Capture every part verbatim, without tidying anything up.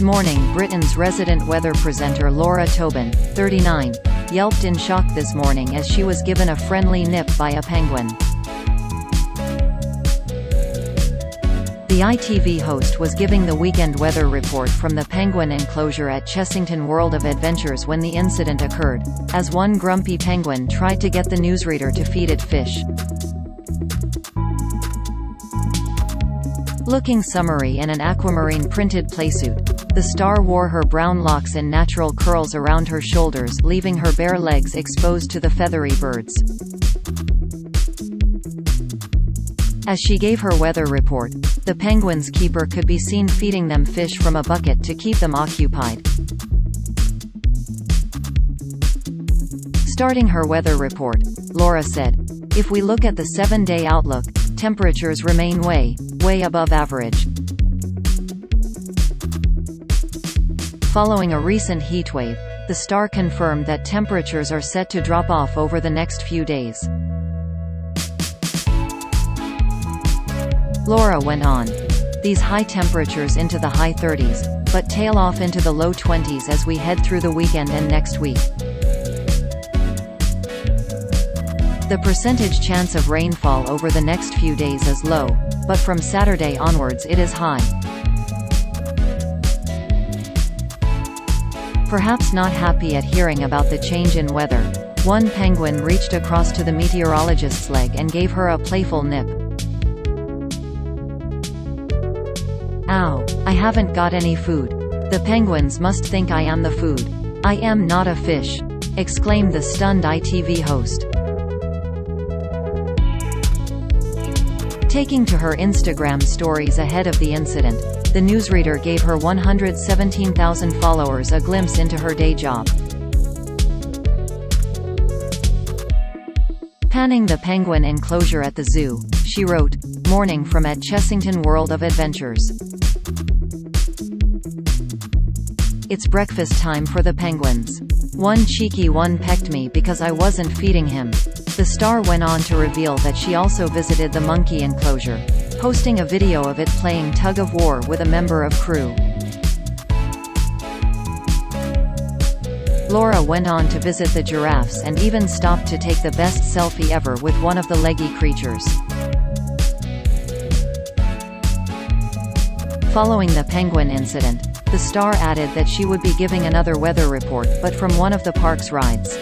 Good morning, Britain's resident weather presenter Laura Tobin, thirty-nine, yelped in shock this morning as she was given a friendly nip by a penguin. The I T V host was giving the weekend weather report from the penguin enclosure at Chessington World of Adventures when the incident occurred, as one grumpy penguin tried to get the newsreader to feed it fish. Looking summery in an aquamarine printed playsuit, the star wore her brown locks in natural curls around her shoulders, leaving her bare legs exposed to the feathery birds. As she gave her weather report, the penguin's keeper could be seen feeding them fish from a bucket to keep them occupied. Starting her weather report, Laura said, "If we look at the seven-day outlook, temperatures remain way, way above average." Following a recent heatwave, the star confirmed that temperatures are set to drop off over the next few days. Laura went on, "These high temperatures into the high thirties, but tail off into the low twenties as we head through the weekend and next week. The percentage chance of rainfall over the next few days is low, but from Saturday onwards it is high. Perhaps not happy at hearing about the change in weather, one penguin reached across to the meteorologist's leg and gave her a playful nip. "Ow, I haven't got any food. The penguins must think I am the food. I am not a fish," exclaimed the stunned I T V host. Taking to her Instagram stories ahead of the incident, the newsreader gave her one hundred seventeen thousand followers a glimpse into her day job. Panning the penguin enclosure at the zoo, she wrote, "Morning from at Chessington World of Adventures. It's breakfast time for the penguins. One cheeky one pecked me because I wasn't feeding him." The star went on to reveal that she also visited the monkey enclosure, posting a video of it playing tug-of-war with a member of crew. Laura went on to visit the giraffes and even stopped to take the best selfie ever with one of the leggy creatures. Following the penguin incident, the star added that she would be giving another weather report, but from one of the park's rides.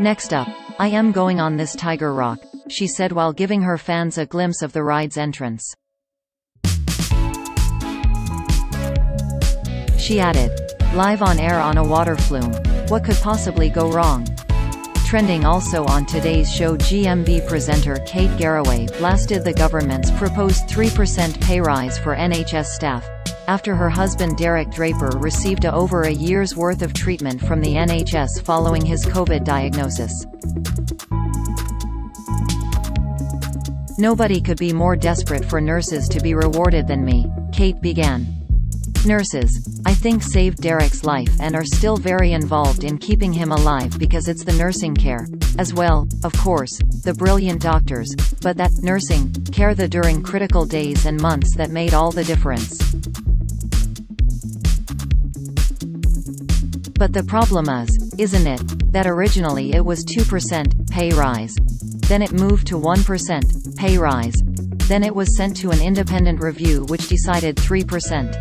"Next up, I am going on this tiger rock," she said while giving her fans a glimpse of the ride's entrance. She added, "Live on air on a water flume, what could possibly go wrong?" Trending also on today's show, G M B presenter Kate Garraway blasted the government's proposed three percent pay rise for N H S staff, after her husband Derek Draper received a over a year's worth of treatment from the N H S following his COVID diagnosis. "Nobody could be more desperate for nurses to be rewarded than me," Kate began. "Nurses, I think, saved Derek's life and are still very involved in keeping him alive because it's the nursing care, as well, of course, the brilliant doctors, but that nursing care the during critical days and months that made all the difference. But the problem is, isn't it, that originally it was two percent pay rise. Then it moved to one percent pay rise. Then it was sent to an independent review which decided three percent.